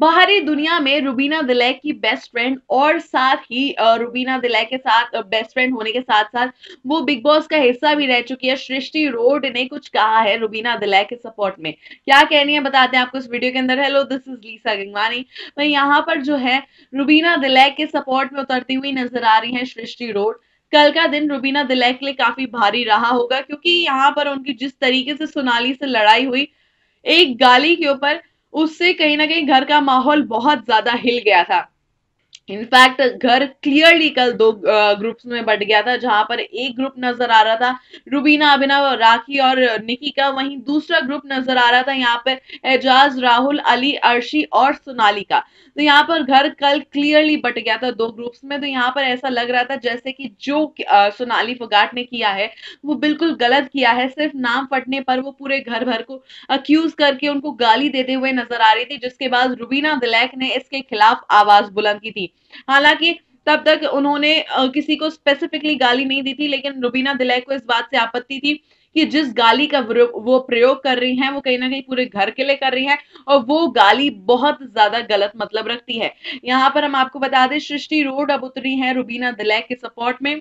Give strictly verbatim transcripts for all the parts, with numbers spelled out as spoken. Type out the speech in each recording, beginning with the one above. बाहरी दुनिया में रुबीना दिलैक की बेस्ट फ्रेंड और साथ ही रुबीना दिलैक के साथ बेस्ट फ्रेंड होने के साथ साथ वो बिग बॉस का हिस्सा भी रह चुकी है। सृष्टि रोड ने कुछ कहा है रुबीना दिलैक के सपोर्ट में, क्या कहनी है बताते हैं आपको इस वीडियो के अंदर। Hello, this is Lisa Gangwani. मैं यहाँ पर जो है रुबीना दिलैक के सपोर्ट में उतरती हुई नजर आ रही है सृष्टि रोड। कल का दिन रुबीना दिलैक के लिए काफी भारी रहा होगा, क्योंकि यहाँ पर उनकी जिस तरीके से सोनाली से लड़ाई हुई एक गाली के ऊपर, उससे कहीं ना कहीं घर का माहौल बहुत ज्यादा हिल गया था। इनफैक्ट घर क्लियरली कल दो ग्रुप्स में बंट गया था, जहां पर एक ग्रुप नजर आ रहा था रुबीना, अभिनव, राखी और निकी का, वहीं दूसरा ग्रुप नजर आ रहा था यहाँ पर एजाज, राहुल, अली, अर्शी और सोनाली का। तो यहाँ पर घर कल क्लियरली बट गया था दो ग्रुप्स में। तो यहाँ पर ऐसा लग रहा था जैसे कि जो सोनाली फोगाट ने किया है वो बिल्कुल गलत किया है। सिर्फ नाम फटने पर वो पूरे घर भर को अक्यूज करके उनको गाली देते हुए नजर आ रही थी, जिसके बाद रुबीना दिलैक ने इसके खिलाफ आवाज बुलंद की थी। हालांकि तब तक उन्होंने किसी को स्पेसिफिकली गाली नहीं दी थी, लेकिन रुबीना दिलैक को इस बात से आपत्ति थी कि जिस गाली का वो प्रयोग कर रही हैं वो कहीं ना कहीं पूरे घर के लिए कर रही हैं, और वो गाली बहुत ज्यादा गलत मतलब रखती है। यहाँ पर हम आपको बता दें सृष्टि रोड अब उतरी है रुबीना दिलैक के सपोर्ट में,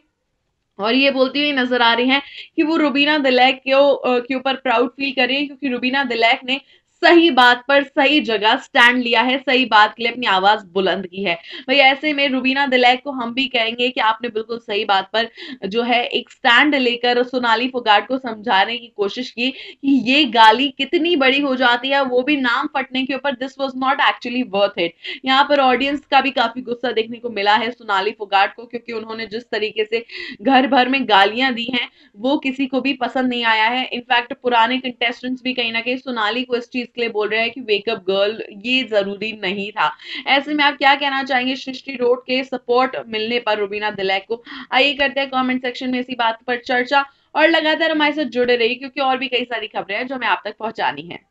और ये बोलती हुई नजर आ रही है कि वो रुबीना दिलैक के ऊपर प्राउड फील कर रही है, क्योंकि रुबीना दिलैक ने सही बात पर सही जगह स्टैंड लिया है, सही बात के लिए अपनी आवाज बुलंद की है। भाई ऐसे में रुबीना दिलैक को हम भी कहेंगे कि आपने बिल्कुल सही बात पर जो है एक स्टैंड लेकर सोनाली फोगाट को समझाने की कोशिश की कि ये गाली कितनी बड़ी हो जाती है, वो भी नाम फटने के ऊपर। This was not actually worth it. यहाँ पर ऑडियंस का भी काफी गुस्सा देखने को मिला है सोनाली फोगाट को, क्योंकि उन्होंने जिस तरीके से घर भर में गालियां दी हैं वो किसी को भी पसंद नहीं आया है। इनफैक्ट पुराने कंटेस्टेंट्स भी कहीं ना कहीं सोनाली को इस चीज के लिए बोल रहे हैं कि वेकअप गर्ल, ये जरूरी नहीं था। ऐसे में आप क्या कहना चाहेंगे सृष्टि रोड के सपोर्ट मिलने पर रुबीना दिलैक को? आइए करते हैं कमेंट सेक्शन में इसी बात पर चर्चा, और लगातार हमारे साथ जुड़े रहिए, क्योंकि और भी कई सारी खबरें हैं जो हमें आप तक पहुंचानी है।